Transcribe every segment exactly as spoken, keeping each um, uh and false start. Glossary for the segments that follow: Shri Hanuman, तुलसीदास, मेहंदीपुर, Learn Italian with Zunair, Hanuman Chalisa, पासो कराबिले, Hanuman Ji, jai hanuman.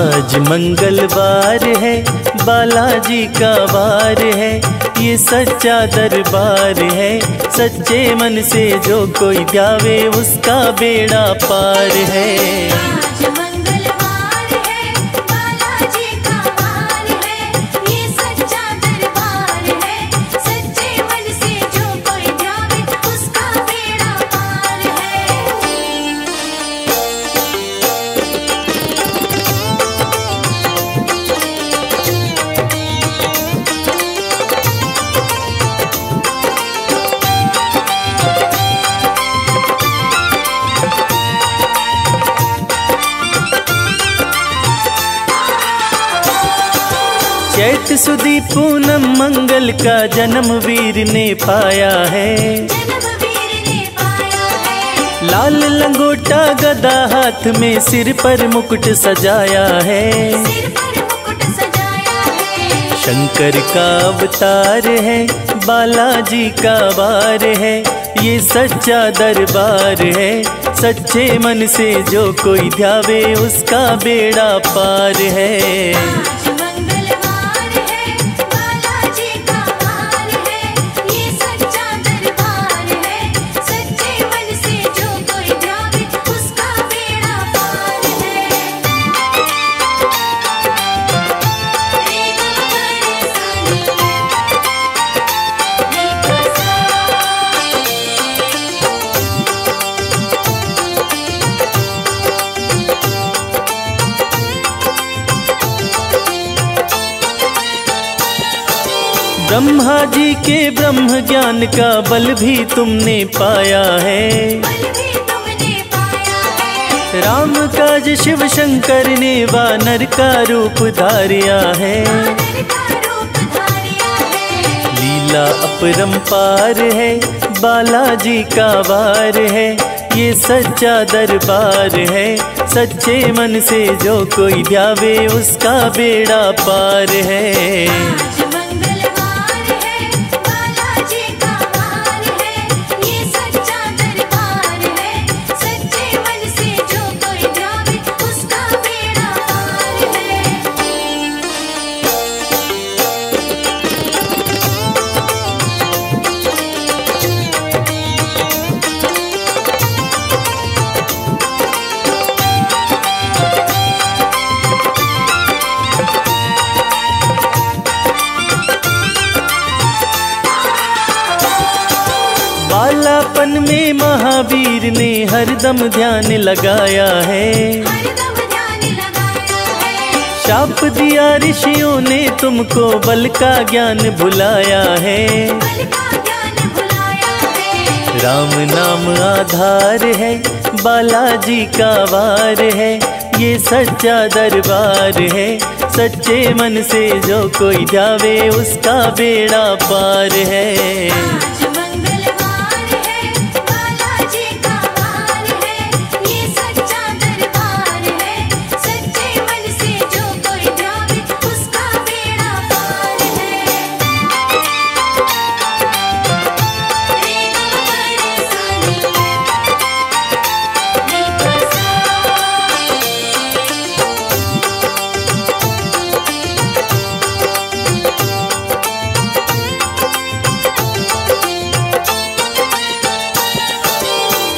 आज मंगलवार है, बालाजी का वार है, ये सच्चा दरबार है। सच्चे मन से जो कोई गावे उसका बेड़ा पार है। चैत सुदी पूनम मंगल का जन्म वीर ने पाया है, लाल लंगोटा गदा हाथ में सिर पर मुकुट सजाया है। शंकर का अवतार है, बालाजी का वार है, ये सच्चा दरबार है। सच्चे मन से जो कोई ध्यावे उसका बेड़ा पार है। ब्रह्मा जी के ब्रह्म ज्ञान का बल भी तुमने पाया है, राम काज शिव शंकर ने वानर का रूप धारिया है। लीला अपरंपार है, बालाजी का वार है, ये सच्चा दरबार है। सच्चे मन से जो कोई ध्यावे उसका बेड़ा पार है। बालापन में महावीर ने हरदम ध्यान लगाया है, शाप दिया ऋषियों ने तुमको बल का ज्ञान भुलाया है। राम नाम आधार है, बालाजी का वार है, ये सच्चा दरबार है। सच्चे मन से जो कोई जावे उसका बेड़ा पार है।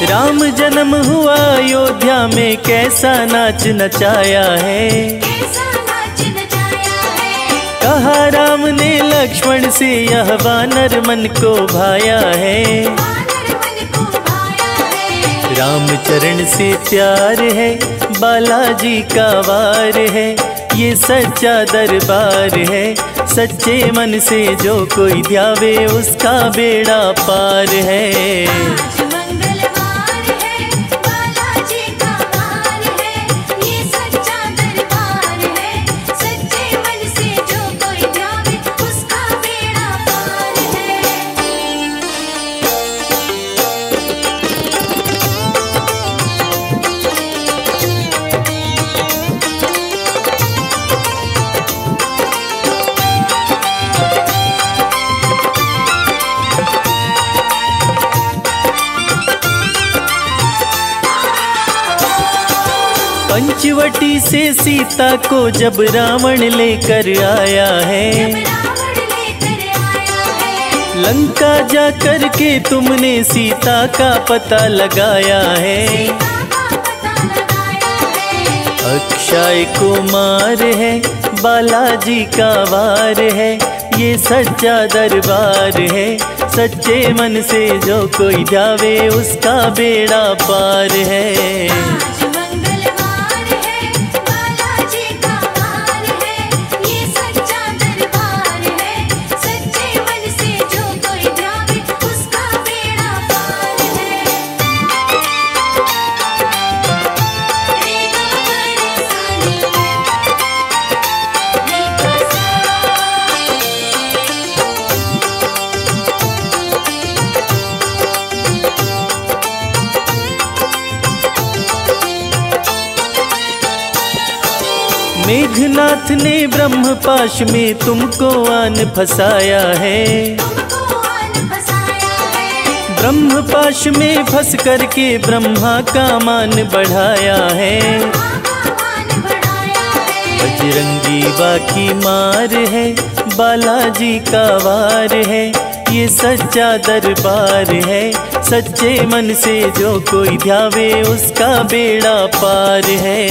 राम जन्म हुआ अयोध्या में, कैसा नाच नचाया है, कहा राम ने लक्ष्मण से यह वानर मन को भाया है। राम चरण से प्यार है, बालाजी का वार है, ये सच्चा दरबार है। सच्चे मन से जो कोई ध्यावे उसका बेड़ा पार है। पंचवटी से सीता को जब रावण लेकर आया है, लंका जा कर के तुमने सीता का पता लगाया है। अक्षय कुमार है, बालाजी का वार है, ये सच्चा दरबार है। सच्चे मन से जो कोई जावे उसका बेड़ा पार है। मेघनाथ ने ब्रह्मपाश में तुमको आन फसाया है, ब्रह्मपाश में फंस करके ब्रह्मा का मान बढ़ाया है। बजरंगी बाकी मार है, बालाजी का वार है, ये सच्चा दरबार है। सच्चे मन से जो कोई ध्यावे उसका बेड़ा पार है।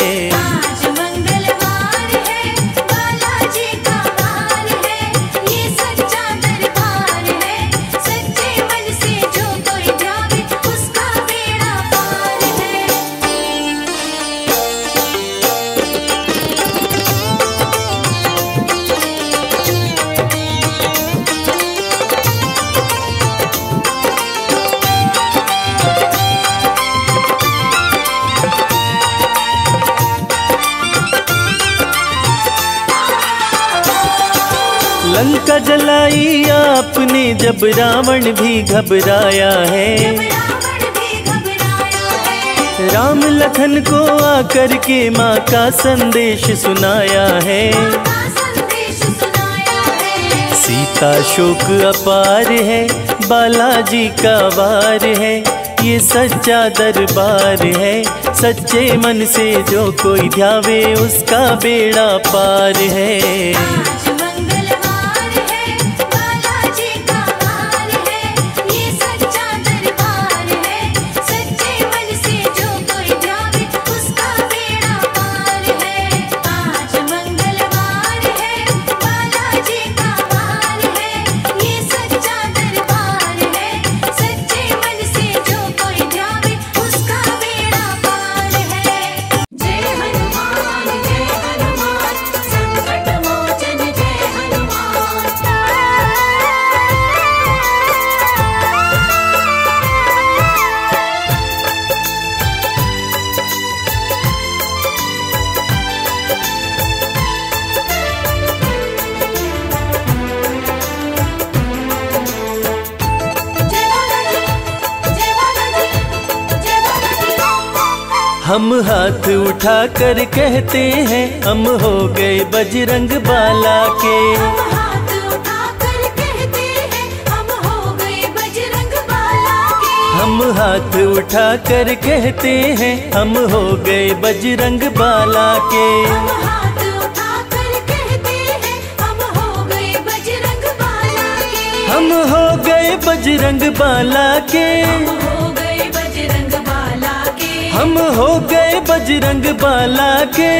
लंका जलाई आपने जब रावण भी घबराया है, राम लखन को आकर के माँ का संदेश सुनाया है। सीता शोक अपार है, बालाजी का वार है, ये सच्चा दरबार है। सच्चे मन से जो कोई ध्यावे उसका बेड़ा पार है। हम हाथ उठा कर कहते हैं हम हो गए बजरंग बाला के। हम हाथ उठा कर कहते हैं हम हो गए बजरंग बाला के। हम हाथ उठा कर कहते हैं हम हो गए बजरंग बाला के। हम हाथ उठा कर कहते हैं हम हो गए बजरंग बाला के। हम हो गए बजरंग बाला के। हम हो गए बजरंग बाला के। हम हो गए बजरंग बाला के।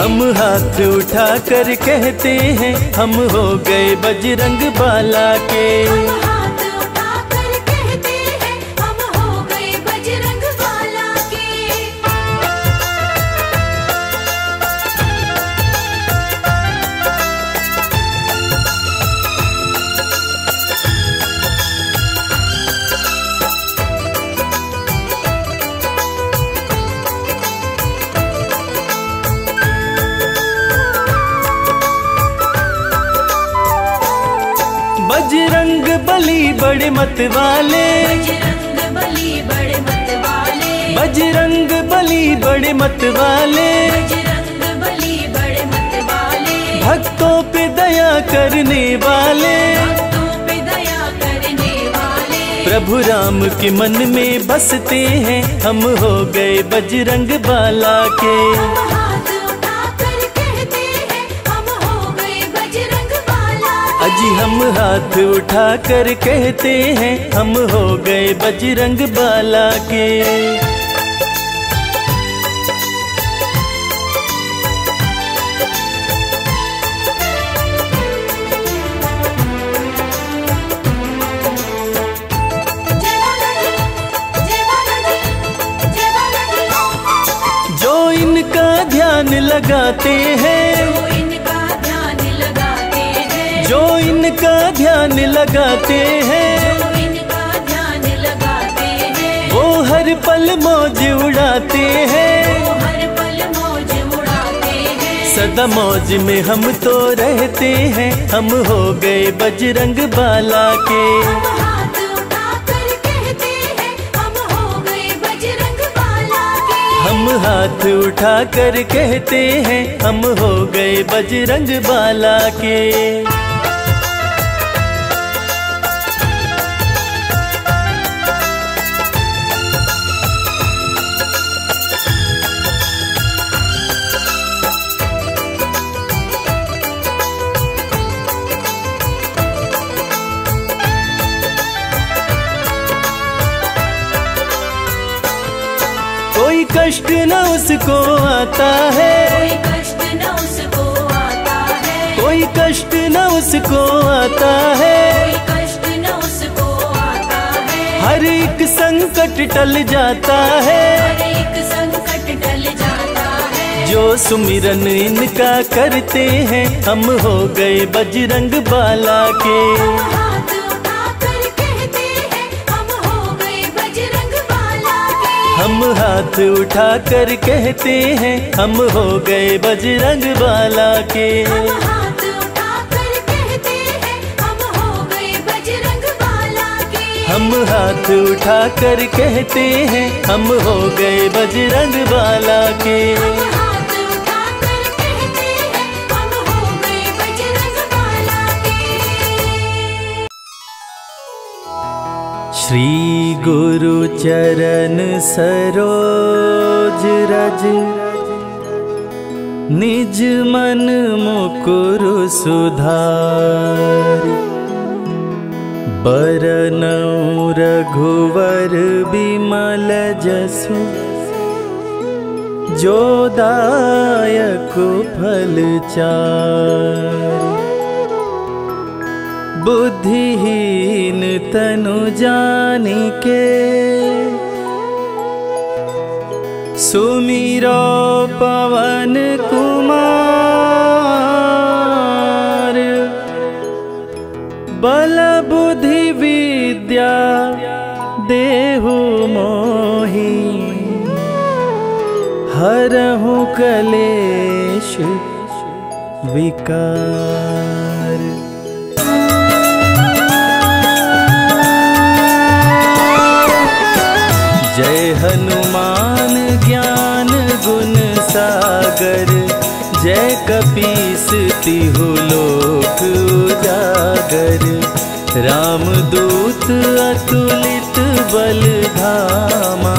हम हाथ उठा कर कहते हैं हम हो गए बजरंग बाला के। हम हाथ उठा कर कहते हैं हम हो गए बजरंग बाला के। बजरंग बली बड़े मत वाले, बजरंग बली बड़े मत वाले, बजरंग बली बड़े मत वाले, बजरंग बली बड़े मत वाले, भक्तों पे दया करने वाले, भक्तों पे दया करने वाले, प्रभु राम के मन में बसते हैं, हम हो गए बजरंग बाला के। हाथ उठा कर कहते हैं, हम हो गए बजरंग बाला के। अजी हम हाथ उठा कर कहते हैं, हम हो गए बजरंग बाला के। लगाते हैं जो इनका ध्यान लगाते हैं, जो इनका ध्यान लगाते हैं, वो हर पल मौज उड़ाते हैं, वो हर पल मौज उड़ाते हैं। सदा मौज में हम तो रहते हैं, हम हो गए बजरंग बाला के। हाथ उठा कर कहते हैं, हम हो गए बजरंग बाला के। कष्ट न उसको आता है, कोई कष्ट न उसको आता है, कोई कष्ट न उसको आता है, कोई कष्ट न उसको आता है। हर एक संकट टल जाता है, हर एक संकट टल जाता है। जो सुमिरन इनका करते हैं, हम हो गए बजरंग बाला के। हम हाथ उठा कर कहते हैं, हम हो गए बजरंग बाला के। हम हाथ उठा कर कहते हैं, हम हो गए बजरंग बाला के। हम हाथ उठा कर कहते हैं, हम हो गए बजरंग बाला के। श्री गुरु चरण सरोज रज, निज मन मुकुर सुधार। बरनउँ रघुवर बिमल जसु, जो दायक फल चार। बुद्धिहीन तनु जानिके, सुमिरो पवन कुमार। बल बुद्धि विद्या देहु मोहि, हरहु कलेश विकार। जय हनुमान ज्ञान गुण सागर, जय कपीस तिहु लोक उजागर। रामदूत अतुलित बल धामा,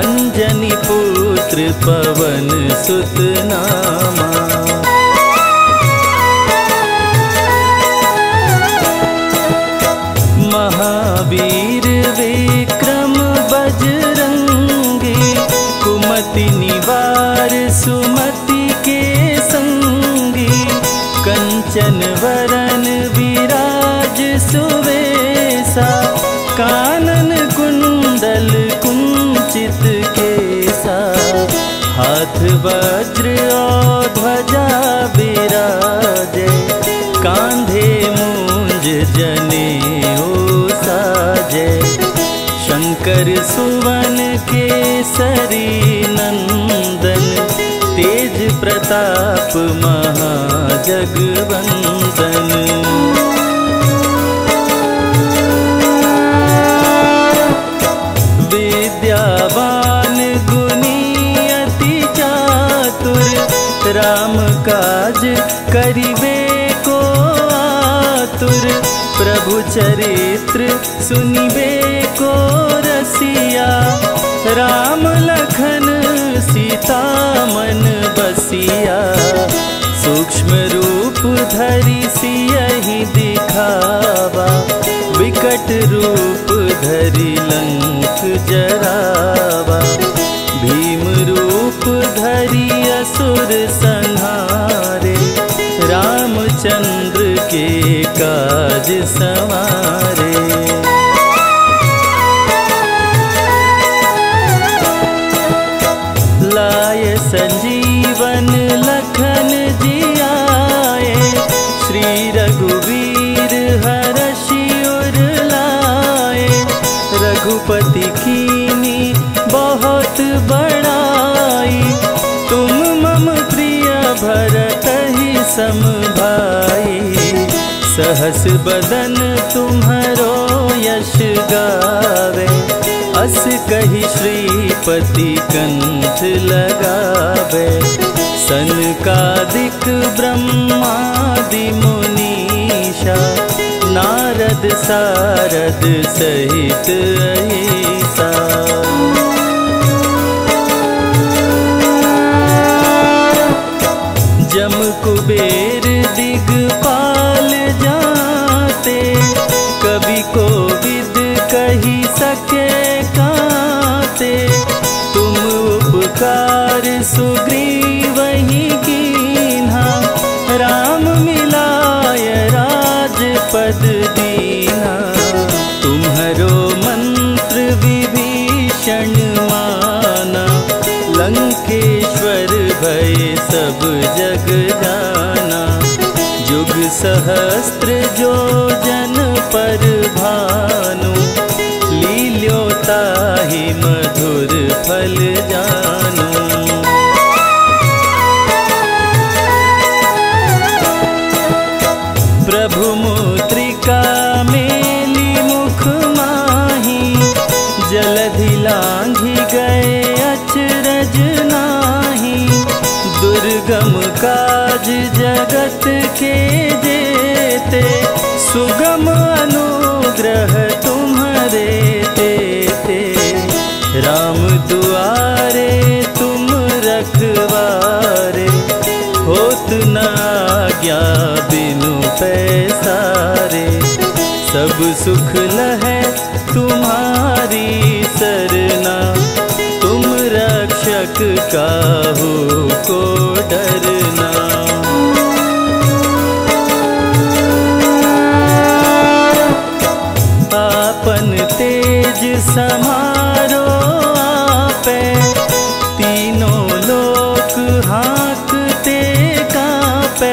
अंजनी पुत्र पवन सुत नामा। महावीर विक्रम बजरंगी, कुमति निवार सुमति के संगी। कंचन वरन विराज सुवेसा, कानन कुंडल कुंचित केसा। हाथ वज्र और ध्वजा विराजे, कांधे मूंज जनेऊ साजे। शंकर सुवन केसरी नंदन, तेज प्रताप महाजगवंदन। विद्यावान गुणी अति चातुर, राम काज करिबे को आतुर। प्रभु चरित्र सुनिबे को रसिया, राम लखन सीता मन बसिया। सूक्ष्म रूप धरि सियहि दिखावा, विकट रूप धरि लंक जरावा। भीम रूप धरि असुर संहारे, रामचंद्र के काज संवारे। लाय संजीवन लखन जियाए, श्री रघुवीर हरषि उर लाए। रघुपति कीन्ही बहुत बड़ाई, तुम मम प्रिय भरतहि सम भाई। सहस बदन तुम्हारो यश गावे, अस कहि श्रीपति कंठ लगावे। सनकादिक ब्रह्मादि मुनीषा, नारद सारद सहित अहिसा। जम कुबेर दिगपाल जाते, कवि कोविद कहि सके काते। तुम उपकार सुग्रीवहि कीन्हा, राम मिलाय राजपद दीन्हा। तुम्हरो मंत्र विभीषण माना, लंकेश्वर भय सब जग जाना। जुग सहस्त्र जो जन पर भानु, लील्यो ताहि मधुर फल जानु। प्रभु मुद्रिका मेली मुख माही, जलधि लांघि गए अचरज नाही। दुर्गम काज जगत के देते, सुगम अनुग्रह तुम्हारे तेते। राम दुआरे तुम रखवारे, होत न आज्ञा बिनु पैसारे। सब सुख लहै तुम्हारी सरना, तुम रक्षक काहू को डरना। आपन तेज समारो आपे, तीनों लोक हाँकते काँपे।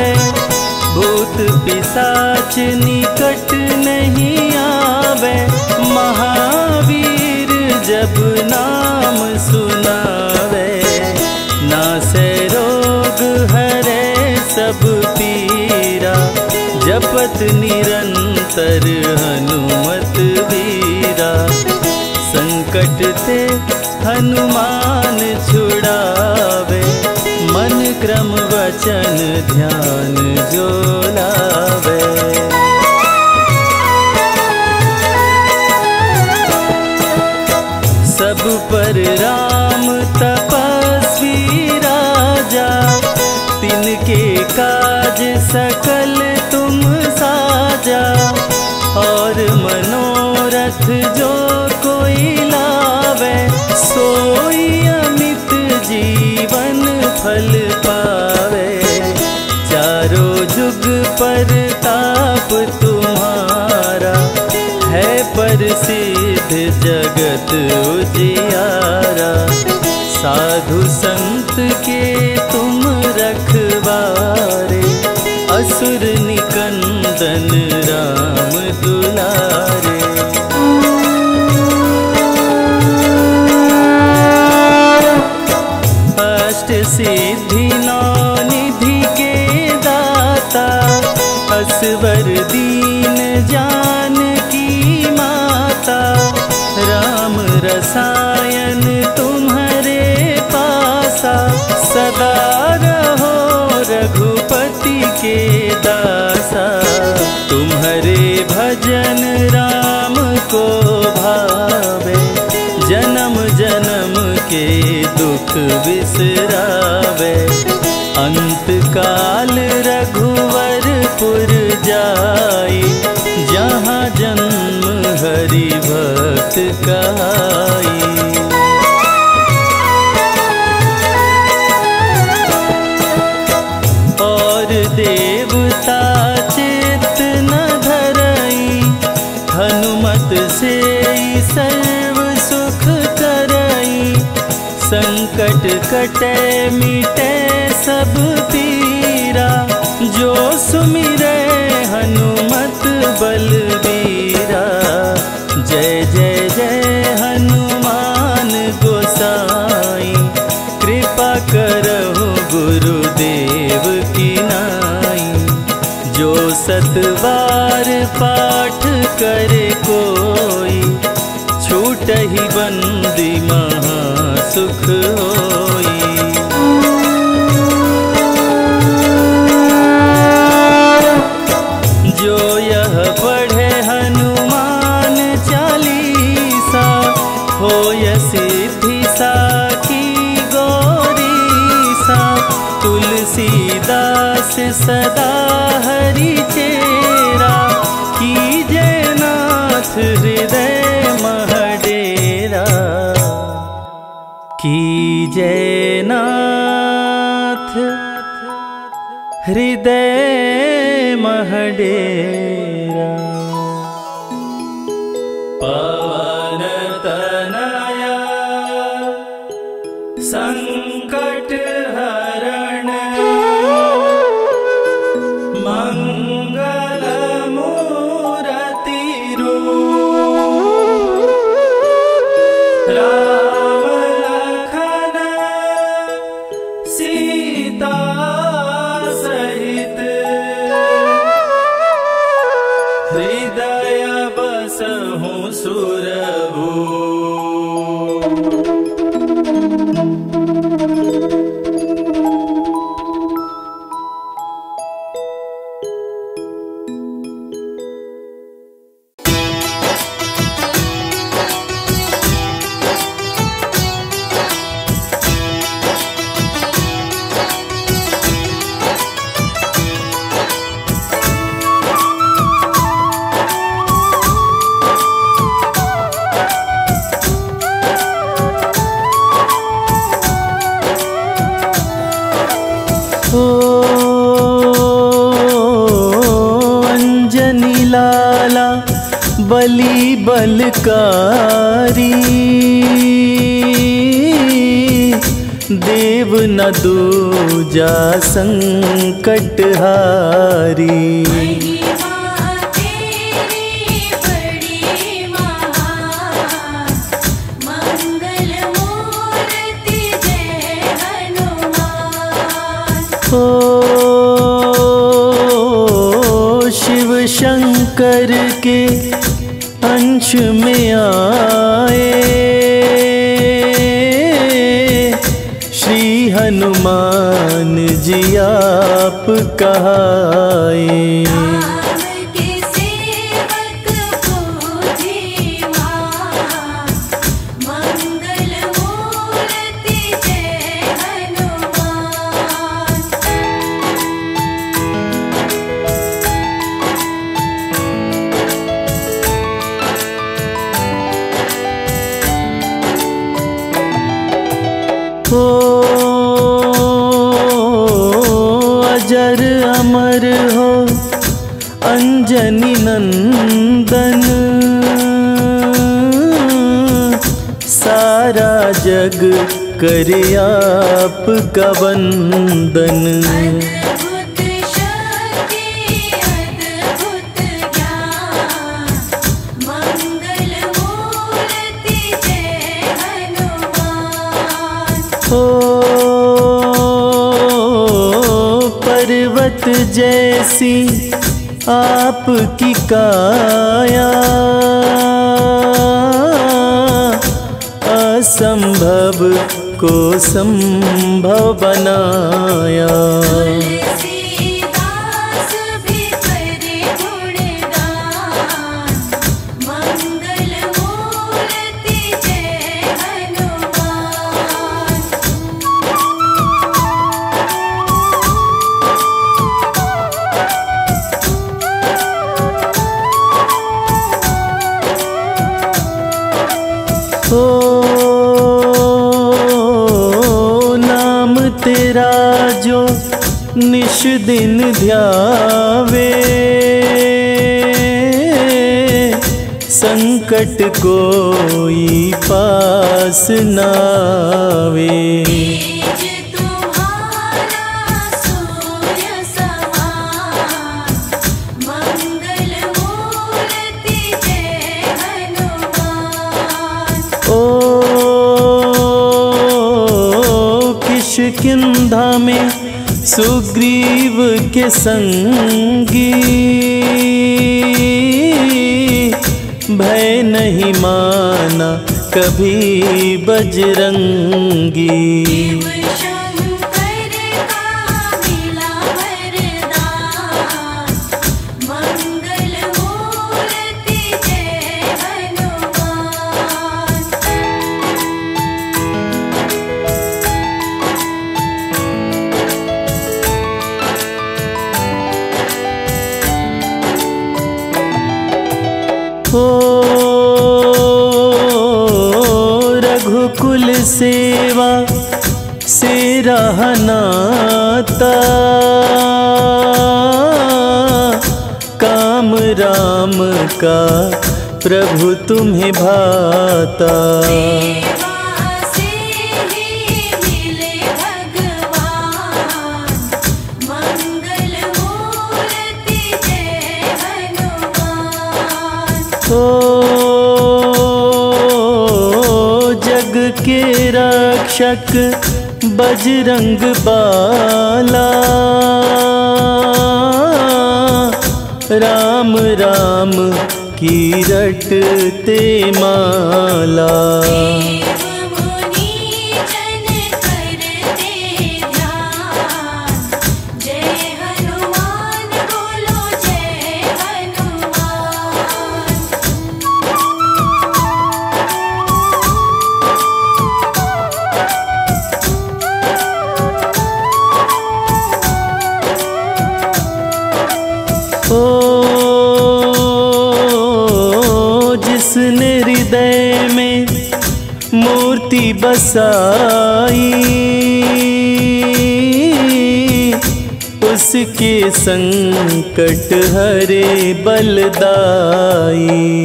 भूत पिशाच निकट नहीं आवे, महावीर जब नाम सुनावे। नासै रोग हरे सब पीरा, जपत निरंतर हनुमत वीरा। संकट ते हनुमान छुड़ावे, मन क्रम वचन ध्यान जो लावे। सब पर राम तपस्वी राजा, तिनके काज सकल तुम साजा। और मनोरथ जो कोई लावे, सोई अमित जीवन फल पावे। चारों जुग पर ताप तुम्हारा, है प्रसिद्ध जगत उजियारा। साधु संत के तुम रखवारे, असुर निकंदन राम दुलारे। अष्ट सिद्धि नौ निधि के दाता, असवर दीन जान की माता। राम रसायन तुम्हारे पासा, सदा रहो रघुपति के दासा। तुम्हारे भजन को भावे, जन्म जन्म के दुख बिसरावे। अंत काल रघुवरपुर जाई, जहाँ जन्म हरि भक्त काई। और देवता चित न धरई, हनुमत से सर्व सुख करई। संकट कटे मिटे सब पीरा, जो सुमिरे हनुमत बलबीरा। जय जय जय हनुमान गोसाई, कृपा करहु गुरुदेव की नाई। जो सतवार पाठ करे कोई, छूटहि बंदी महा सुख होई। जो यह पढ़े हनुमान चालीसा, होय सिद्धि साखी गौरीसा। तुलसीदास सदा हरि चेरा, कीजे नाथ हृदय मह डेरा। कीजे नाथ हृदय महडेरा। पवन तनया संकट हरण, मंगल मूर्ति रूप, राम लखन सीता सहित। हृदय बसहु सुर बली बलकारी, देव न दूजा संकटहारी। महिमा तेरी बड़ी महान, मंगल मूर्ति जय हनुमान। ओ शिव शंकर के अंश में आए, श्री हनुमान जी आप कहाए। आप के सेवक पूजी मां, मंगल मूर्ति जय हनुमान। अजर अमर हो अंजनी नंदन, सारा जग करे आप का वंदन। अद्भुत शक्ति अद्भुत ज्ञान, मंगल मूर्ति जय हनुमान। हो पर्वत जैसी आपकी काया, असंभव को संभव बनाया। तुलसीदास भी करे गुणगान, मंगल निश दिन ध्यावे, संकट कोई पास ना आवे। किंधा में सुग्रीव के संगी, भय नहीं माना कभी बजरंगी। रघुकुल सेवा से रहनाता, काम राम का प्रभु तुम्हें भाता। के रक्षक बजरंग बाला, राम राम की रटते माला। हृदय में मूर्ति बसाई, उसके संकट हरे बलदाई।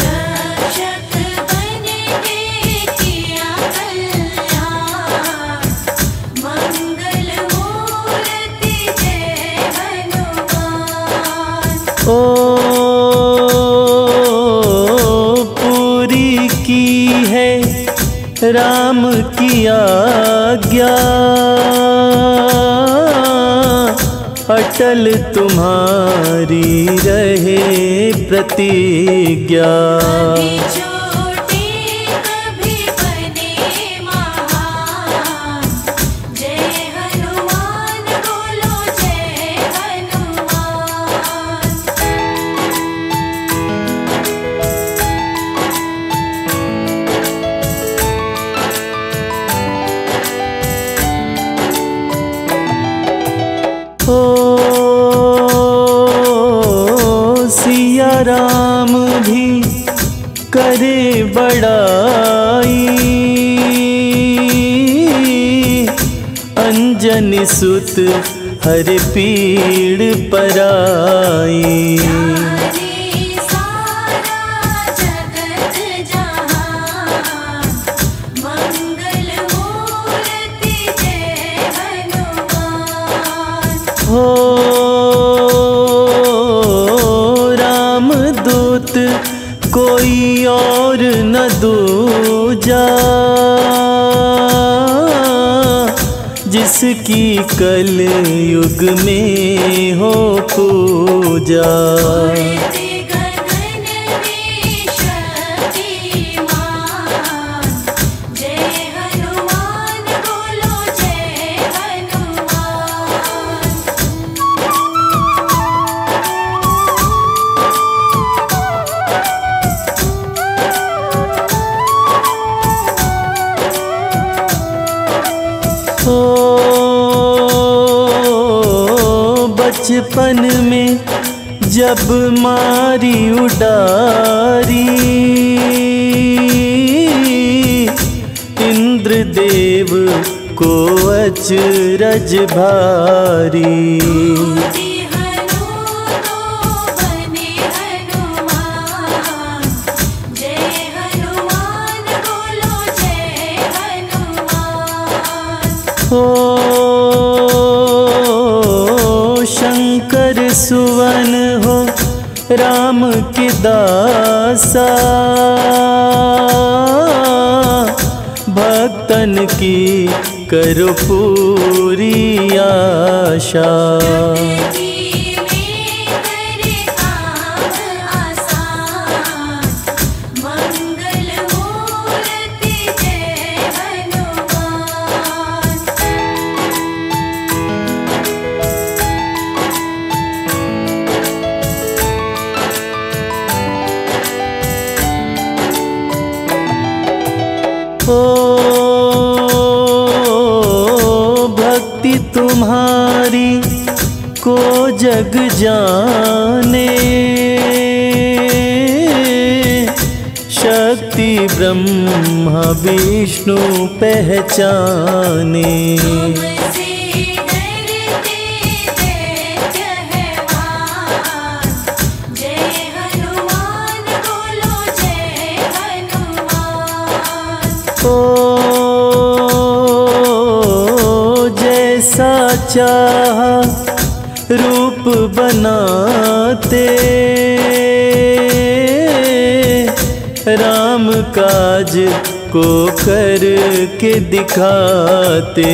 राम की आज्ञा, अटल तुम्हारी रहे प्रतिज्ञा। राम भी करे बड़ाई, अंजन सुत हर पीड़ पराई। कोई और न दूजा, जिसकी कल युग में हो पूजा। बचपन में जब मारी उडारी, इंद्रदेव को अचरज भारी। सुवन हो राम के दासा, भक्तन की करो पूरी आशा। भक्ति तुम्हारी को जग जाने, शक्ति ब्रह्मा विष्णु पहचाने। चाह रूप बनाते, राम काज को कर के दिखाते।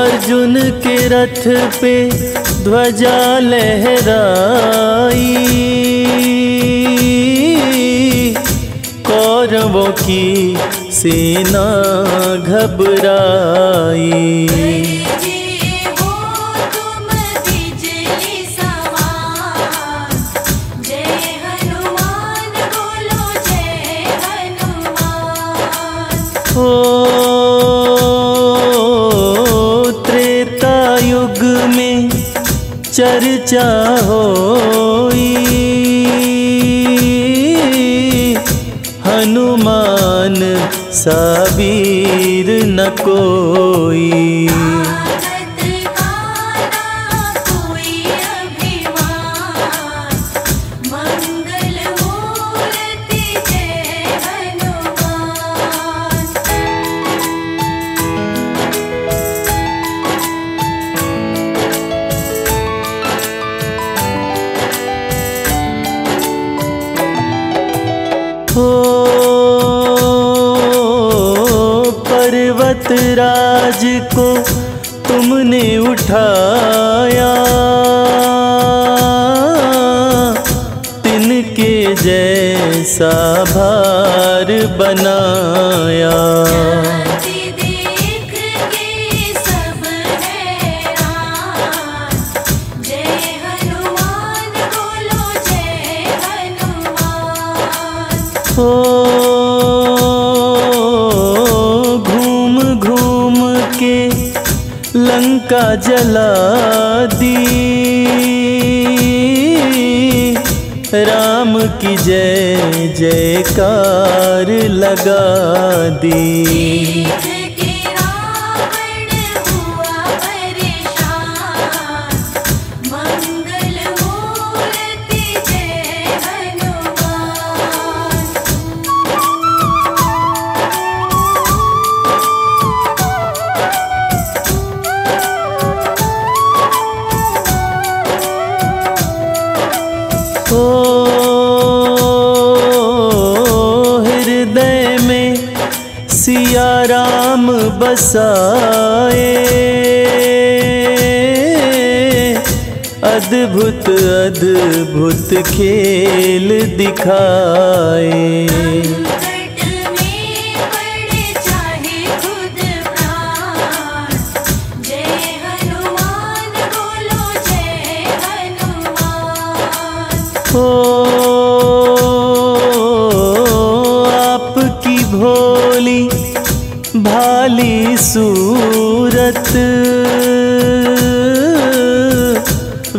अर्जुन के रथ पे ध्वजा लहराई, कौरवों की सेना घबराई। त्रेता युग में चर्चा होई, हनुमान सा वीर न कोई। पर्वत राज को तुमने उठाया, तिनके जैसा भार बनाया। घूम घूम के लंका जला दी, राम की जय जयकार लगा दी। हृदय में सिया राम बसाए, अद्भुत अद्भुत खेल दिखाए। भाली सूरत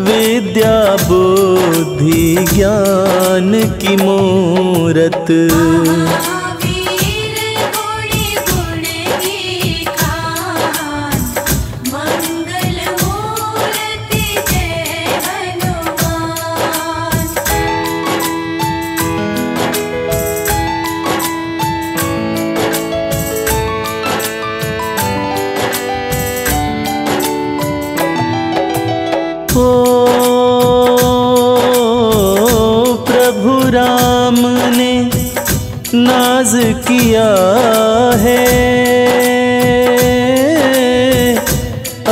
विद्या बुद्धि ज्ञान की मूरत। नाज किया है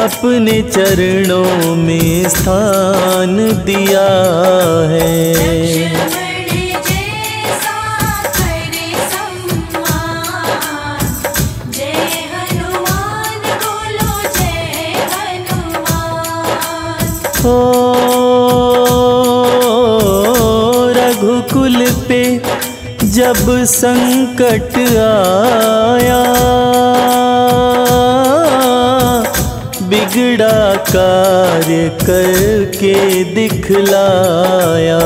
अपने चरणों में स्थान दिया है। जब संकट आया बिगड़ा कार्य करके दिखलाया।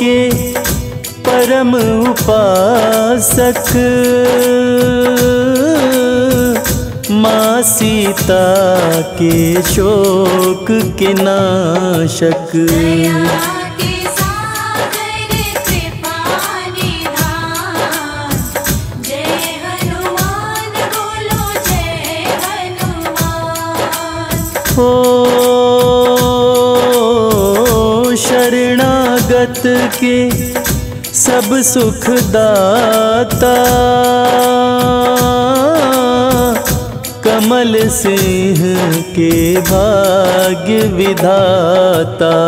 के परम उपासक माँ सीता के शोक के नाशक। के सब सुख दाता कमल सिंह के भाग्य विधाता।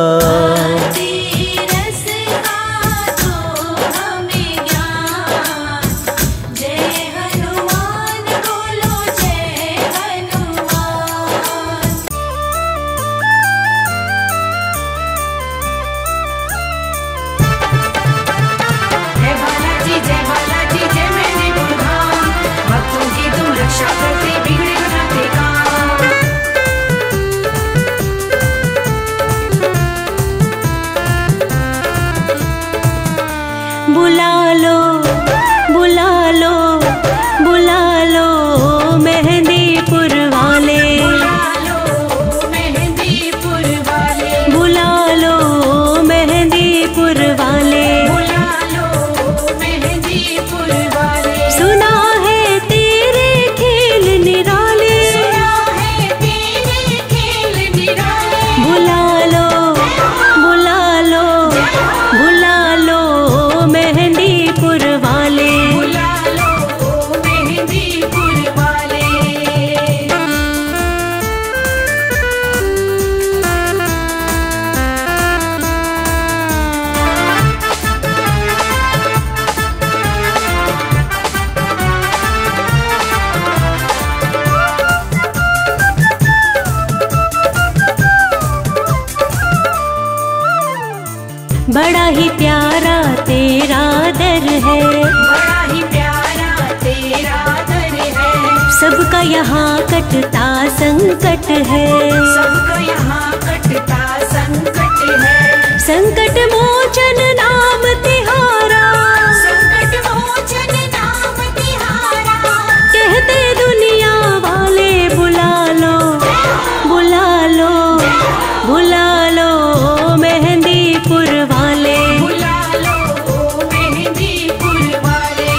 बड़ा ही प्यारा तेरा दर है, बड़ा ही प्यारा तेरा दर है। सबका यहाँ कटता संकट है, सबका यहाँ कटता संकट है। संकट मोचन नाम तिहारा, संकट मोचन नाम तिहारा। कहते दुनिया वाले बुला लो, बुला लो, बुला लो मेहंदीपुर वाले। बुला लो मेहंदीपुर वाले।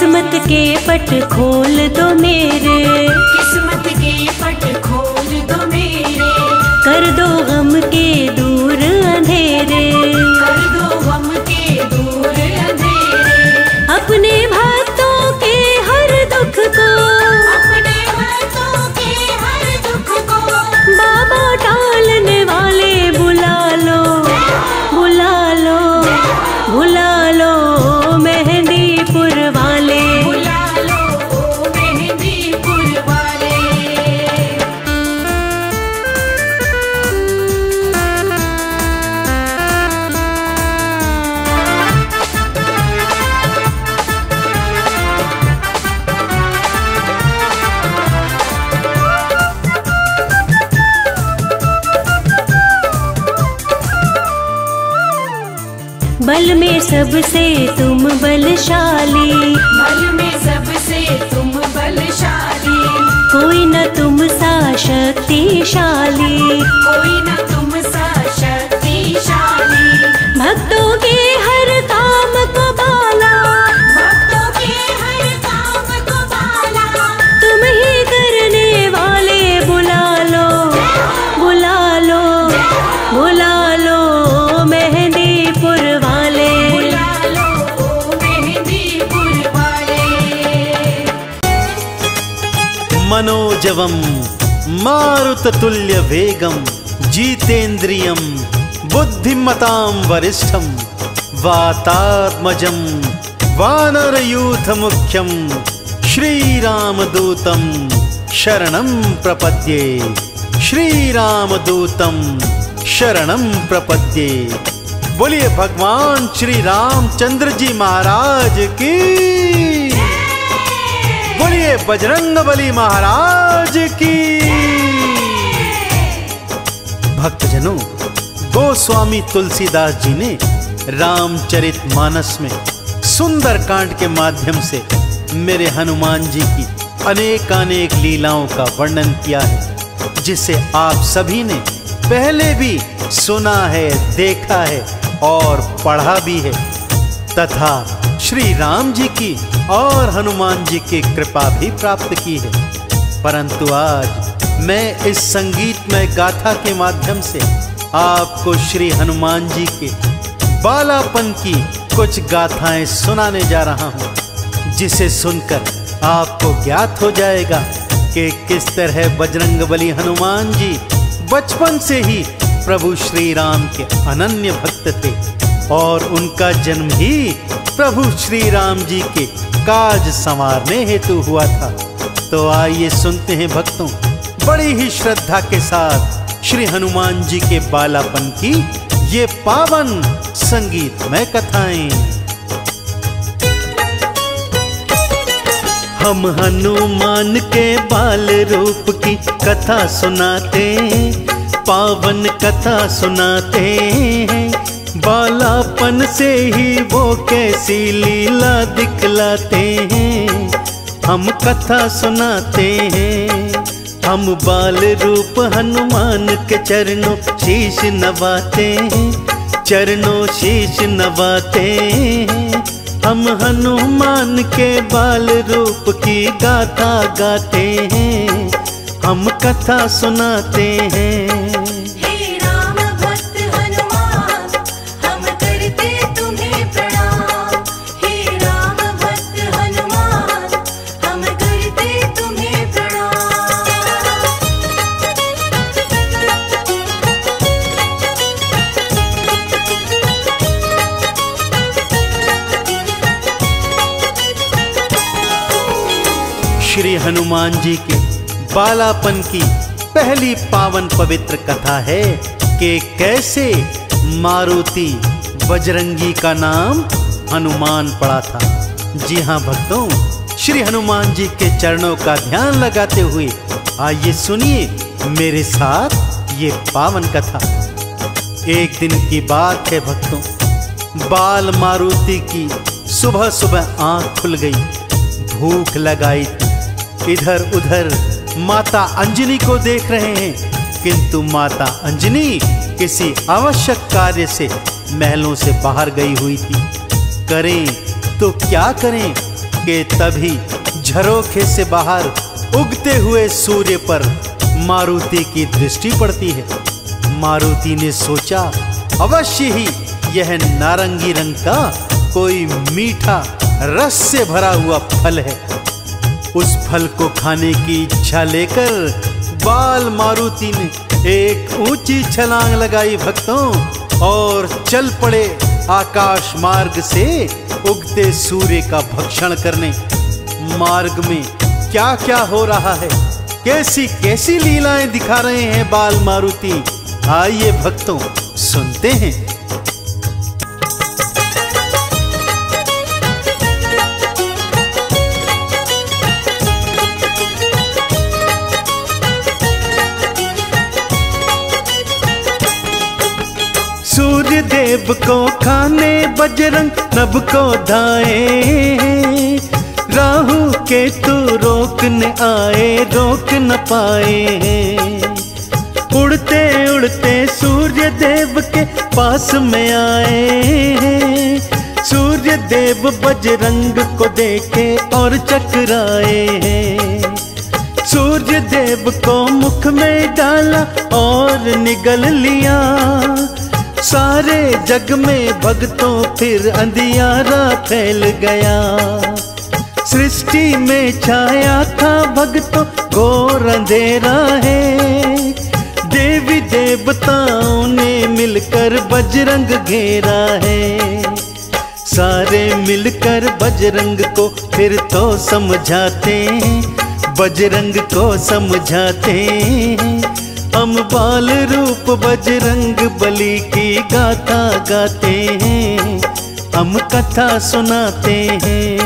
किस्मत के पट खोल दो मेरे, किस्मत के पट खोल दो मेरे, कर दो गम के दूर अंधेरे, कर दो गम के दूर अंधेरे, अपने भक्तों के हर दुख को, अपने भक्तों के हर दुख को, बाबा टालने वाले बुला लो, बुला लो, बुला लो बल में सबसे तुम बलशाली, बल में सबसे तुम बलशाली, कोई न तुम सा शक्तिशाली, कोई न तुम सा शक्तिशाली, भक्तों के हर काम को बाला, भक्तों के हर काम को बाला, तुम ही करने वाले बुला लो, बुला लो, बुला लो मेहंदीपुर वाले, बुला लो मेहंदीपुर वाले। मनोजवम मारुततुल्य वेगम जीतेन्द्रियम बुद्धिमतां वरिष्ठम वातात्मजं वानरयूथमुख्यं श्रीरामदूतं शरणं प्रपद्ये, श्रीरामदूतं शरणं प्रपद्ये। बोलिए भगवान श्री रामचंद्र जी महाराज की, बोलिए बजरंगबली महाराज की। भक्तजनों, गोस्वामी तुलसीदास जी ने रामचरितमानस में सुंदरकांड के माध्यम से मेरे हनुमान जी की अनेक अनेक लीलाओं का वर्णन किया है, जिसे आप सभी ने पहले भी सुना है, देखा है और पढ़ा भी है, तथा श्री राम जी की और हनुमान जी की कृपा भी प्राप्त की है। परंतु आज मैं इस संगीतमय गाथा के माध्यम से आपको श्री हनुमान जी के बालापन की कुछ गाथाएं सुनाने जा रहा हूं, जिसे सुनकर आपको ज्ञात हो जाएगा कि किस तरह बजरंगबली हनुमान जी बचपन से ही प्रभु श्री राम के अनन्य भक्त थे और उनका जन्म ही प्रभु श्री राम जी के काज संवारने हेतु हुआ था। तो आइए सुनते हैं भक्तों, बड़ी ही श्रद्धा के साथ श्री हनुमान जी के बालापन की ये पावन संगीतमय कथाएं। हम हनुमान के बाल रूप की कथा सुनाते, पावन कथा सुनाते हैं, बालापन से ही वो कैसी लीला दिखलाते हैं। हम कथा सुनाते हैं, हम बाल रूप हनुमान के चरणों शीश नवाते हैं, चरणों शीश नवाते हैं। हम हनुमान के बाल रूप की गाथा गाते हैं, हम कथा सुनाते हैं। श्री हनुमान जी के बालापन की पहली पावन पवित्र कथा है कि कैसे मारुति बजरंगी का नाम हनुमान पड़ा था। जी हाँ भक्तों, श्री हनुमान जी के चरणों का ध्यान लगाते हुए आइए सुनिए मेरे साथ ये पावन कथा। एक दिन की बात है भक्तों, बाल मारुति की सुबह सुबह आंख खुल गई, भूख लगाई थी, इधर उधर माता अंजनी को देख रहे हैं, किंतु माता अंजनी किसी आवश्यक कार्य से महलों से बाहर गई हुई थी। करें तो क्या करें, के तभी झरोखे से बाहर उगते हुए सूर्य पर मारुति की दृष्टि पड़ती है। मारुति ने सोचा अवश्य ही यह नारंगी रंग का कोई मीठा रस से भरा हुआ फल है। उस फल को खाने की इच्छा लेकर बाल मारुति ने एक ऊंची छलांग लगाई भक्तों, और चल पड़े आकाश मार्ग से उगते सूर्य का भक्षण करने। मार्ग में क्या क्या हो रहा है, कैसी कैसी लीलाएं दिखा रहे हैं बाल मारुति, आइए भक्तों सुनते हैं। सूर्य देव को खाने बजरंग नभ को धाए, राहु केतु रोकने आए रोक न पाए। उड़ते उड़ते सूर्य देव के पास में आए, सूर्य देव बजरंग को देखे और चकराए। सूर्य देव को मुख में डाला और निगल लिया, सारे जग में भक्तों फिर अंधियारा फैल गया। सृष्टि में छाया था भक्तों घोर अंधेरा है, देवी देवताओं ने मिलकर बजरंग घेरा है। सारे मिलकर बजरंग को फिर तो समझाते, बजरंग को समझाते, हम बाल रूप बजरंग बली की गाथा गाते हैं, हम कथा सुनाते हैं।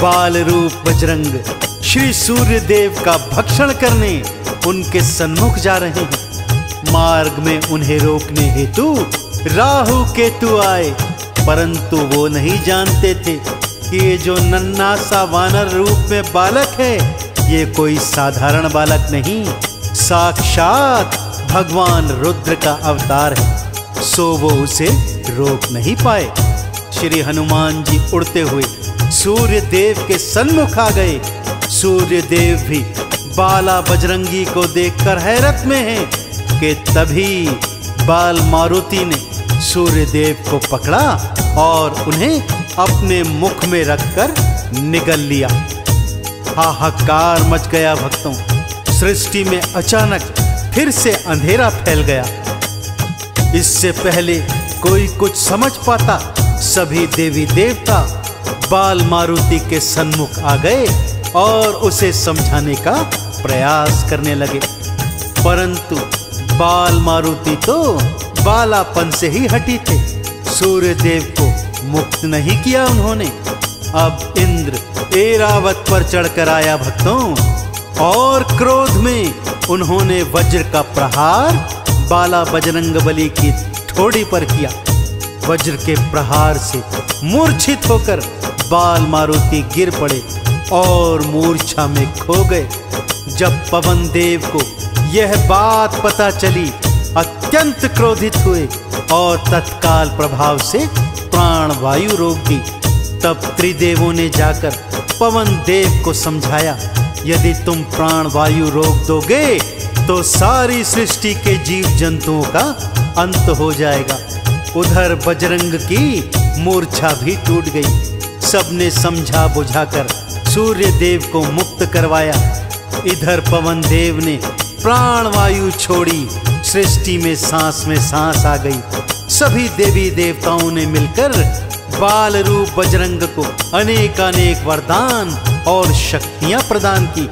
बाल रूप बजरंग श्री सूर्य देव का भक्षण करने उनके सन्मुख जा रहे हैं। मार्ग में उन्हें रोकने हेतु राहु केतु आए, परंतु वो नहीं जानते थे कि ये जो नन्हा सा वानर रूप में बालक है, ये कोई साधारण बालक नहीं, साक्षात भगवान रुद्र का अवतार है। सो वो उसे रोक नहीं पाए। श्री हनुमान जी उड़ते हुए सूर्य देव के सन्मुख आ गए। सूर्य देव भी बाला बजरंगी को देखकर हैरत में हैं कि तभी बाल मारुति ने सूर्य देव को पकड़ा और उन्हें अपने मुख में रखकर निगल लिया। हाहाकार मच गया भक्तों, सृष्टि में अचानक फिर से अंधेरा फैल गया। इससे पहले कोई कुछ समझ पाता, सभी देवी देवता बाल मारुति के सन्मुख आ गए और उसे समझाने का प्रयास करने लगे, परंतु बाल मारुति तो बालापन से ही हटी थे। सूर्य देव को मुक्त नहीं किया उन्होंने। अब इंद्र एरावत पर चढ़कर आया भक्तों, और क्रोध में उन्होंने वज्र का प्रहार बाला बजरंगबली की ठोड़ी पर किया। वज्र के प्रहार से मूर्छित होकर बाल मारुति गिर पड़े और मूर्छा में खो गए। जब पवन देव को यह बात पता चली, अत्यंत क्रोधित हुए और तत्काल प्रभाव से प्राण वायु रोक दी। तब त्रिदेवों ने जाकर पवन देव को समझाया, यदि तुम प्राण वायु रोक दोगे तो सारी सृष्टि के जीव जंतुओं का अंत हो जाएगा। उधर बजरंग की मूर्छा भी टूट गई। सबने समझा बुझाकर सूर्य देव को मुक्त करवाया। इधर पवन देव ने प्राण वायु छोड़ी, सृष्टि में सांस में सांस आ गई। सभी देवी देवताओं ने मिलकर बाल रूप बजरंग को अनेक अनेक वरदान और शक्तियां प्रदान की।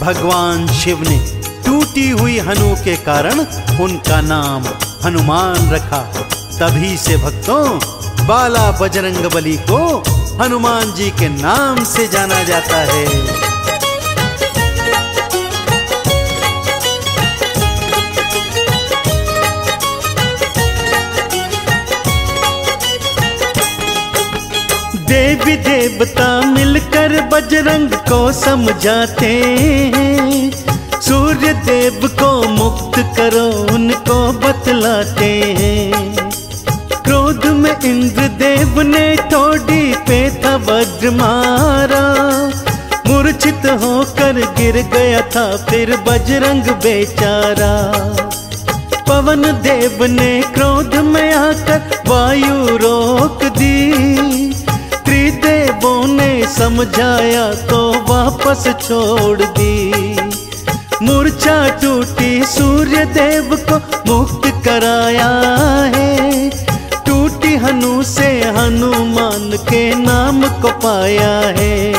भगवान शिव ने टूटी हुई हनु के कारण उनका नाम हनुमान रखा। तभी से भक्तों बाला बजरंगबली को हनुमान जी के नाम से जाना जाता है। देवी देवता मिलकर बजरंग को समझाते हैं, सूर्य देव को मुक्त करो उनको बतलाते हैं। क्रोध में इंद्र देव ने ठोड़ी पे था वज्र मारा, मूर्छित होकर गिर गया था फिर बजरंग बेचारा। पवन देव ने क्रोध में आकर वायु रोक दी, त्रिदेवों ने समझाया तो वापस छोड़ दी। मूर्छा टूटी सूर्य देव को मुक्त कराया है, टूटी हनु से हनुमान के नाम को पाया है।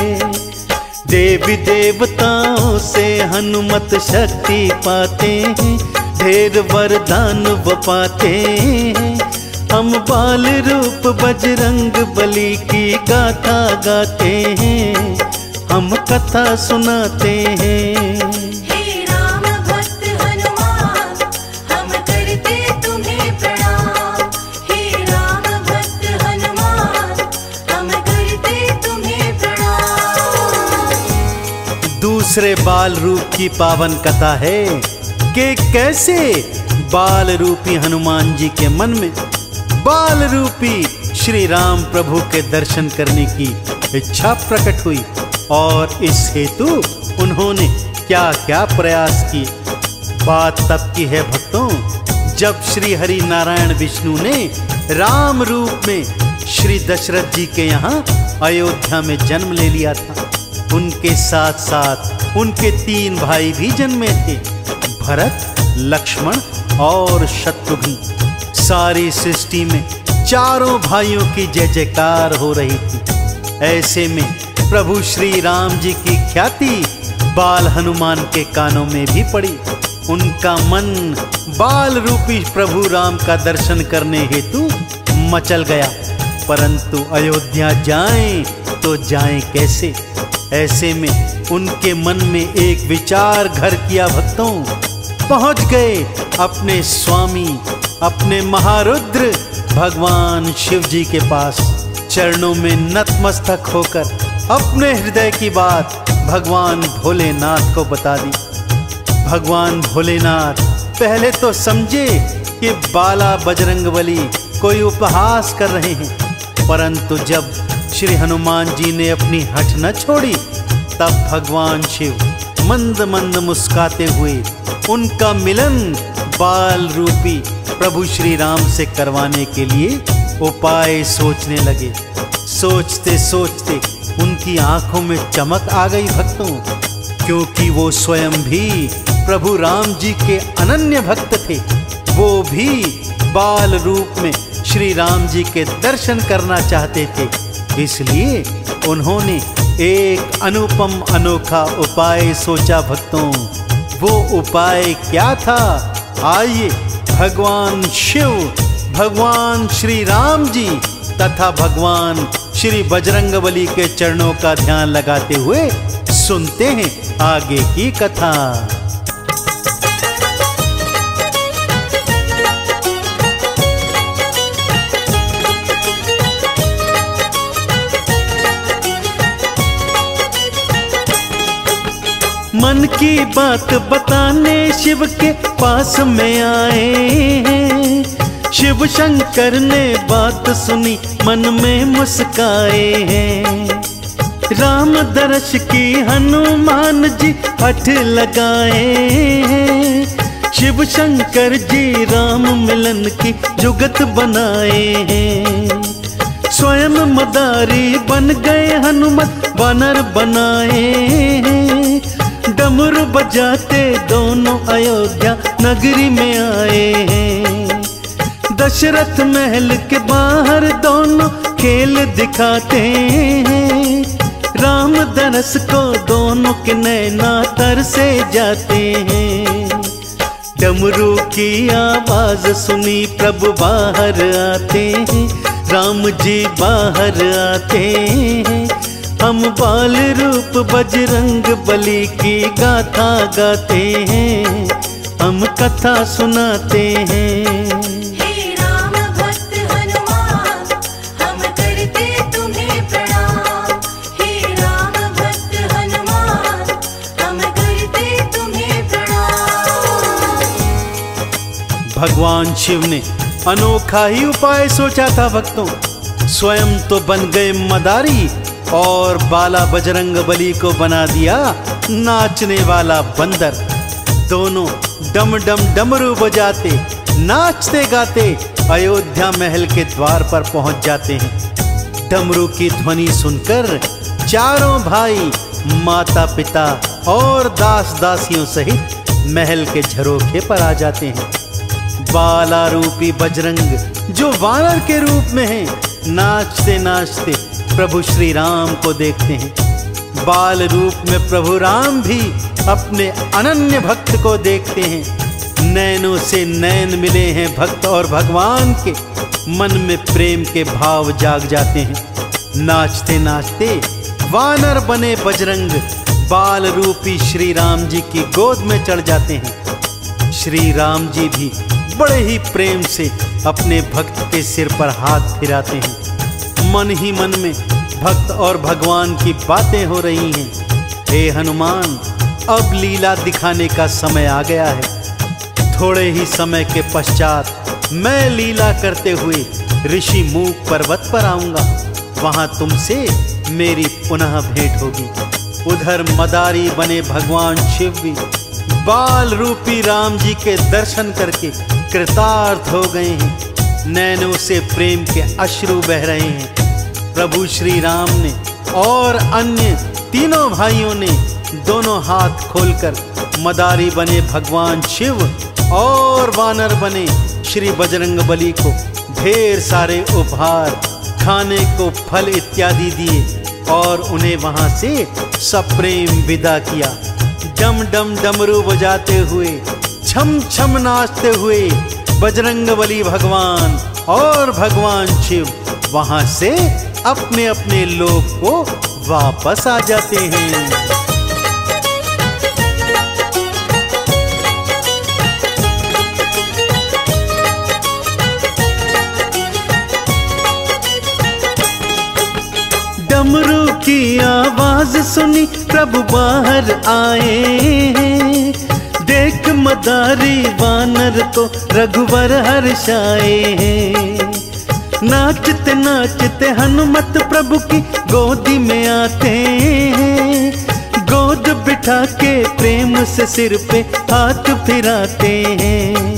देवी देवताओं से हनुमत शक्ति पाते हैं, ढेर वरदान वो पाते हैं। हम बाल रूप बजरंग बली की गाथा गाते हैं, हम कथा सुनाते हैं। दूसरे बाल रूप की पावन कथा है कि कैसे बाल रूपी हनुमान जी के मन में बाल रूपी श्री राम प्रभु के दर्शन करने की इच्छा प्रकट हुई और इस हेतु उन्होंने क्या क्या प्रयास किए। बात तब की है भक्तों, जब श्री हरि नारायण विष्णु ने राम रूप में श्री दशरथ जी के यहाँ अयोध्या में जन्म ले लिया था। उनके साथ साथ उनके तीन भाई भी जन्मे थे, भरत, लक्ष्मण और शत्रुघ्न। सारी सृष्टि में चारों भाइयों की जय जयकार हो रही थी। ऐसे में प्रभु श्री राम जी की ख्याति बाल हनुमान के कानों में भी पड़ी। उनका मन बाल रूपी प्रभु राम का दर्शन करने हेतु मचल गया, परंतु अयोध्या जाएं तो जाएं कैसे। ऐसे में उनके मन में एक विचार घर किया भक्तों, पहुंच गए अपने स्वामी अपने महारुद्र भगवान शिव जी के पास। चरणों में नतमस्तक होकर अपने हृदय की बात भगवान भोलेनाथ को बता दी। भगवान भोलेनाथ पहले तो समझे कि बाला बजरंगबली कोई उपहास कर रहे हैं, परंतु जब श्री हनुमान जी ने अपनी हठ न छोड़ी तब भगवान शिव मंद मंद मुस्काते हुए उनका मिलन बाल रूपी प्रभु श्री राम से करवाने के लिए उपाय सोचने लगे। सोचते सोचते उनकी आंखों में चमक आ गई भक्तों, क्योंकि वो स्वयं भी प्रभु राम जी के अनन्य भक्त थे। वो भी बाल रूप में श्री राम जी के दर्शन करना चाहते थे, इसलिए उन्होंने एक अनुपम अनोखा उपाय सोचा भक्तों। वो उपाय क्या था, आइए भगवान शिव, भगवान श्री राम जी तथा भगवान श्री बजरंगबली के चरणों का ध्यान लगाते हुए सुनते हैं आगे की कथा। मन की बात बताने शिव के पास में आए हैं, शिव शंकर ने बात सुनी मन में मुस्काए हैं। राम दर्श की हनुमान जी हठ लगाए हैं, शिव शंकर जी राम मिलन की जुगत बनाए हैं। स्वयं मदारी बन गए हनुमत वानर बनाए हैं, डमर बजाते दोनों अयोध्या नगरी में आए हैं। दशरथ महल के बाहर दोनों खेल दिखाते हैं, राम दरस को दोनों के नैना तरसे जाते हैं। डमरू की आवाज सुनी प्रभु बाहर आते हैं, राम जी बाहर आते हैं। हम बाल रूप बजरंग बली की गाथा गाते हैं, हम कथा सुनाते हैं। हे राम भक्त हनुमान, हम करते तुम्हें प्रणाम। हे राम भक्त भगवान शिव ने अनोखा ही उपाय सोचा था भक्तों। स्वयं तो बन गए मदारी और बाला बजरंग बली को बना दिया नाचने वाला बंदर। दोनों डम डम डमरू बजाते नाचते गाते अयोध्या महल के द्वार पर पहुंच जाते हैं। डमरू की ध्वनि सुनकर चारों भाई माता पिता और दास दासियों सहित महल के झरोखे पर आ जाते हैं। बाला रूपी बजरंग जो वानर के रूप में है नाचते नाचते प्रभु श्री राम को देखते हैं। बाल रूप में प्रभु राम भी अपने अनन्य भक्त को देखते हैं। नैनों से नैन मिले हैं भक्त और भगवान के, मन में प्रेम के भाव जाग जाते हैं। नाचते नाचते वानर बने बजरंग बाल रूपी श्री राम जी की गोद में चढ़ जाते हैं। श्री राम जी भी बड़े ही प्रेम से अपने भक्त के सिर पर हाथ फिराते हैं। मन ही मन में भक्त और भगवान की बातें हो रही हैं। हे हनुमान, अब लीला दिखाने का समय आ गया है। थोड़े ही समय के पश्चात मैं लीला करते हुए ऋषि मूक पर्वत पर आऊंगा, वहां तुमसे मेरी पुनः भेंट होगी। उधर मदारी बने भगवान शिव भी बाल रूपी राम जी के दर्शन करके कृतार्थ हो गए हैं। नैनों से प्रेम के अश्रु बह रहे हैं। प्रभु श्री राम ने और अन्य तीनों भाइयों ने दोनों हाथ खोलकर मदारी बने भगवान शिव और वानर बने श्री बजरंगबली को ढेर सारे उपहार, खाने को फल इत्यादि दिए और उन्हें वहां से सप्रेम विदा किया। डम डम डमरू बजाते हुए, छम छम नाचते हुए बजरंगबली भगवान और भगवान शिव वहां से अपने अपने लोग को वापस आ जाते हैं। डमरू की आवाज सुनी प्रभु बाहर आए हैं, देख मदारी वानर को रघुवर हर्षाए हैं। नाचते नाचते हनुमत प्रभु की गोदी में आते हैं, गोद बिठा के प्रेम से सिर पे हाथ फिराते हैं।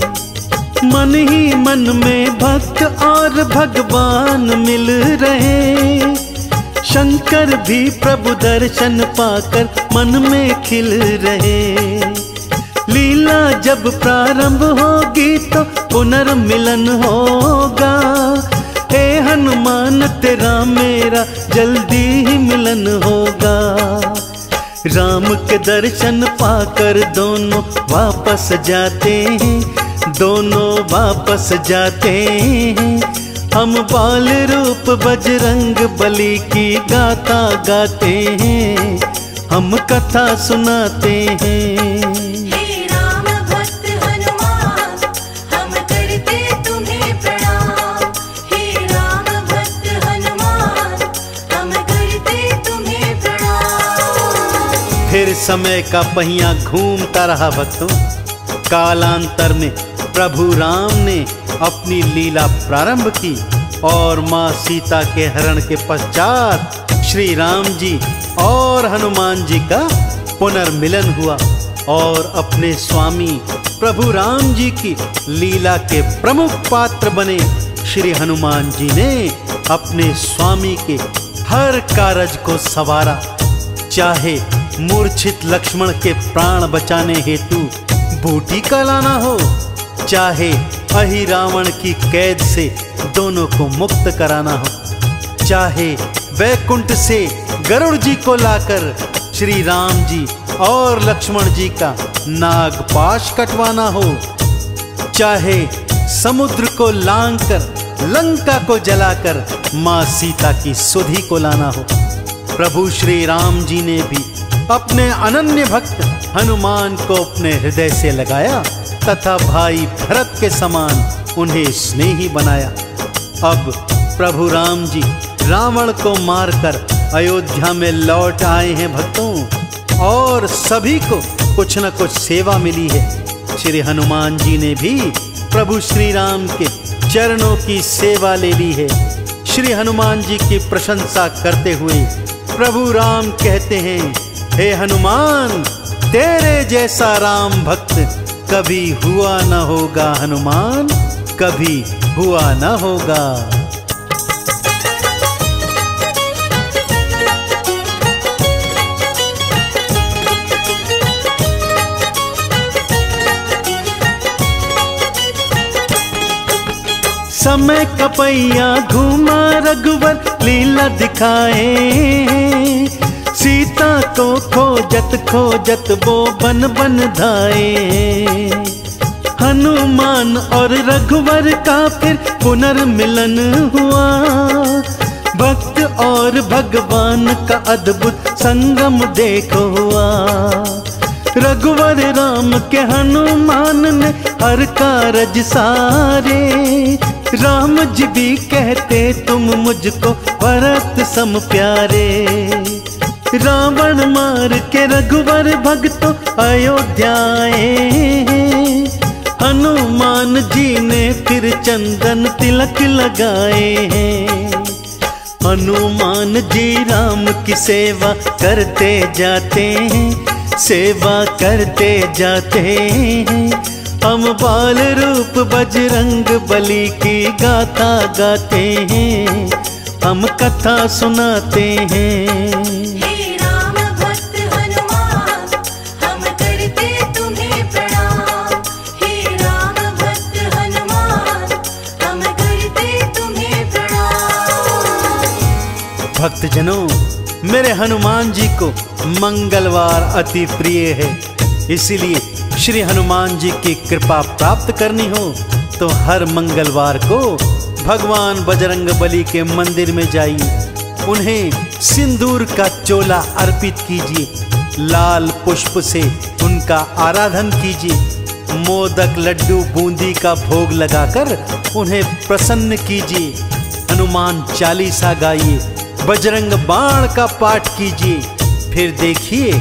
मन ही मन में भक्त और भगवान मिल रहे, शंकर भी प्रभु दर्शन पाकर मन में खिल रहे। लीला जब प्रारंभ होगी तो पुनर्मिलन होगा, हे हनुमान तेरा मेरा जल्दी ही मिलन होगा। राम के दर्शन पाकर दोनों वापस जाते हैं, दोनों वापस जाते हैं। हम बाल रूप बजरंग बली की गाथा गाते हैं, हम कथा सुनाते हैं। फिर समय का पहिया घूमता रहा भक्तों। कालांतर में प्रभु राम ने अपनी लीला प्रारंभ की और मां सीता के हरण के पश्चात श्री राम जी और हनुमान जी का पुनर्मिलन हुआ और अपने स्वामी प्रभु राम जी की लीला के प्रमुख पात्र बने श्री हनुमान जी ने अपने स्वामी के हर कारज को संवारा। चाहे मूर्छित लक्ष्मण के प्राण बचाने हेतु बूटी का लाना हो, चाहे अहि रावण की कैद से दोनों को मुक्त कराना हो, चाहे वैकुंठ से गरुड़ जी को लाकर श्री राम जी और लक्ष्मण जी का नागपाश कटवाना हो, चाहे समुद्र को लांघकर लंका को जलाकर मां सीता की सुधि को लाना हो, प्रभु श्री राम जी ने भी अपने अनन्य भक्त हनुमान को अपने हृदय से लगाया तथा भाई भरत के समान उन्हें स्नेही बनाया। अब प्रभु राम जी रावण को मारकर अयोध्या में लौट आए हैं भक्तों और सभी को कुछ न कुछ सेवा मिली है। श्री हनुमान जी ने भी प्रभु श्री राम के चरणों की सेवा ले ली है। श्री हनुमान जी की प्रशंसा करते हुए प्रभु राम कहते हैं, हे हनुमान तेरे जैसा राम भक्त कभी हुआ न होगा, हनुमान कभी हुआ न होगा। समय कपैया घूमा रघुवर लीला दिखाए, सीता को खोजत खोजत वो बन बन धाए। हनुमान और रघुवर का फिर पुनर्मिलन हुआ, भक्त और भगवान का अद्भुत संगम देखो हुआ। रघुवर राम के हनुमान ने हर कारज सारे, राम जी भी कहते तुम मुझको भरत सम प्यारे। रावण मार के रघुवर भक्त अयोध्या आए, हनुमान जी ने फिर चंदन तिलक लगाए हैं। हनुमान जी राम की सेवा करते जाते हैं, सेवा करते जाते हैं। हम बाल रूप बजरंग बली की गाथा गाते हैं, हम कथा सुनाते हैं। हे राम भक्त हनुमान हम करते तुम्हें प्रणाम, हे राम भक्त हनुमान हम करते तुम्हें प्रणाम। भक्तजनों, मेरे हनुमान जी को मंगलवार अति प्रिय है, इसलिए श्री हनुमान जी की कृपा प्राप्त करनी हो तो हर मंगलवार को भगवान बजरंगबली के मंदिर में जाइए, उन्हें सिंदूर का चोला अर्पित कीजिए, लाल पुष्प से उनका आराधन कीजिए, मोदक लड्डू बूंदी का भोग लगाकर उन्हें प्रसन्न कीजिए, हनुमान चालीसा गाइए, बजरंग बाण का पाठ कीजिए, फिर देखिए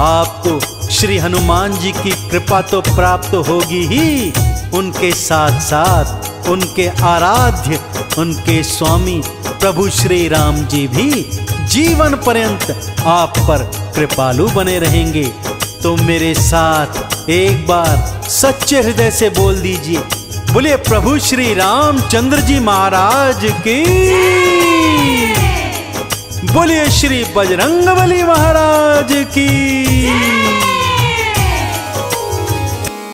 आपको श्री हनुमान जी की कृपा तो प्राप्त होगी ही, उनके साथ साथ उनके आराध्य, उनके स्वामी प्रभु श्री राम जी भी जीवन पर्यंत आप पर कृपालु बने रहेंगे। तो मेरे साथ एक बार सच्चे हृदय से बोल दीजिए, बोलिए प्रभु श्री रामचंद्र जी महाराज की, बोलिए श्री बजरंगबली महाराज की।